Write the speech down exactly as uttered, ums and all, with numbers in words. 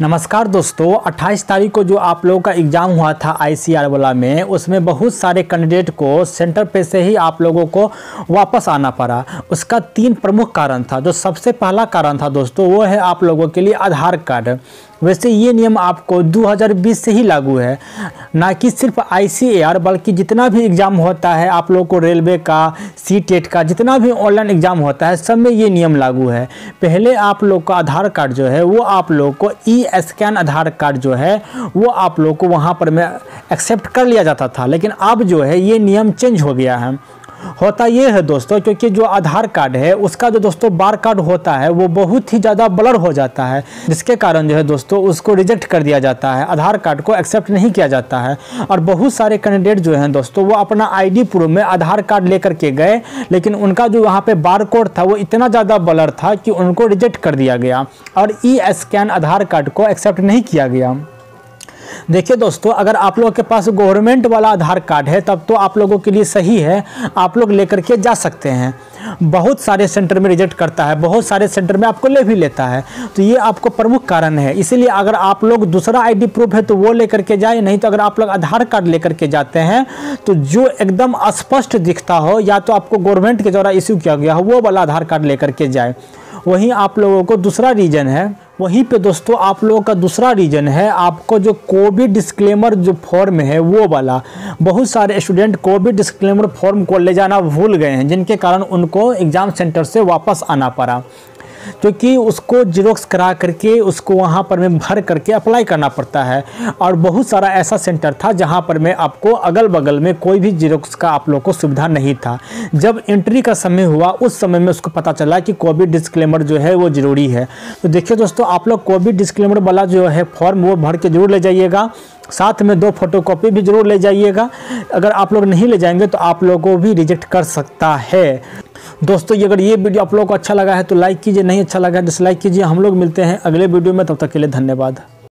नमस्कार दोस्तों, अट्ठाईस तारीख को जो आप लोगों का एग्ज़ाम हुआ था आई सी आर वाला में, उसमें बहुत सारे कैंडिडेट को सेंटर पे से ही आप लोगों को वापस आना पड़ा। उसका तीन प्रमुख कारण था। जो सबसे पहला कारण था दोस्तों, वो है आप लोगों के लिए आधार कार्ड। वैसे ये नियम आपको दो हज़ार बीस से ही लागू है, ना कि सिर्फ आई सी आर बल्कि जितना भी एग्ज़ाम होता है आप लोगों को, रेलवे का, सीटेट का, जितना भी ऑनलाइन एग्ज़ाम होता है, सब में ये नियम लागू है। पहले आप लोग का आधार कार्ड जो है वो आप लोग को ई स्कैन आधार कार्ड जो है वो आप लोग को वहाँ पर में एक्सेप्ट कर लिया जाता था, लेकिन अब जो है ये नियम चेंज हो गया है। होता ये है दोस्तों, क्योंकि जो आधार कार्ड है उसका जो दोस्तों बार कार्ड होता है वो बहुत ही ज़्यादा ब्लर हो जाता है, जिसके कारण जो है दोस्तों उसको रिजेक्ट कर दिया जाता है, आधार कार्ड को एक्सेप्ट नहीं किया जाता है। और बहुत सारे कैंडिडेट जो हैं दोस्तों वो अपना आईडी प्रूफ में आधार कार्ड लेकर के गए, लेकिन उनका जो वहाँ पर बार कोड था वो इतना ज़्यादा ब्लर था कि उनको रिजेक्ट कर दिया गया और ई स्कैन आधार कार्ड को एक्सेप्ट नहीं किया गया। देखिए दोस्तों, अगर आप लोगों के पास गवर्नमेंट वाला आधार कार्ड है तब तो आप लोगों के लिए सही है, आप लोग लेकर के जा सकते हैं। बहुत सारे सेंटर में रिजेक्ट करता है, बहुत सारे सेंटर में आपको ले भी लेता है, तो ये आपको प्रमुख कारण है। इसीलिए अगर आप लोग दूसरा आईडी प्रूफ है तो वो लेकर के जाए, नहीं तो अगर आप लोग आधार कार्ड लेकर के जाते हैं तो जो एकदम स्पष्ट दिखता हो, या तो आपको गवर्नमेंट के द्वारा इश्यू किया गया हो, वो वाला आधार कार्ड लेकर के जाए। वहीं आप लोगों को दूसरा रीज़न है, वहीं पे दोस्तों आप लोगों का दूसरा रीज़न है आपको जो कोविड डिस्क्लेमर जो फॉर्म है वो वाला। बहुत सारे स्टूडेंट कोविड डिस्क्लेमर फॉर्म को ले जाना भूल गए हैं, जिनके कारण उनको एग्ज़ाम सेंटर से वापस आना पड़ा, क्योंकि उसको जीरोक्स करा करके उसको वहाँ पर में भर करके अप्लाई करना पड़ता है। और बहुत सारा ऐसा सेंटर था जहाँ पर में आपको अगल बगल में कोई भी जीरोक्स का आप लोग को सुविधा नहीं था। जब एंट्री का समय हुआ उस समय में उसको पता चला कि कोविड डिस्क्लेमर जो है वो ज़रूरी है। तो देखिए दोस्तों, आप लोग कोविड डिस्क्लेमर वाला जो है फॉर्म वो भर के जरूर ले जाइएगा, साथ में दो फोटोकॉपी भी जरूर ले जाइएगा। अगर आप लोग नहीं ले जाएंगे तो आप लोगों को भी रिजेक्ट कर सकता है। दोस्तों ये अगर ये वीडियो आप लोगों को अच्छा लगा है तो लाइक कीजिए, नहीं अच्छा लगा है डिसलाइक कीजिए। हम लोग मिलते हैं अगले वीडियो में, तब तक के लिए धन्यवाद।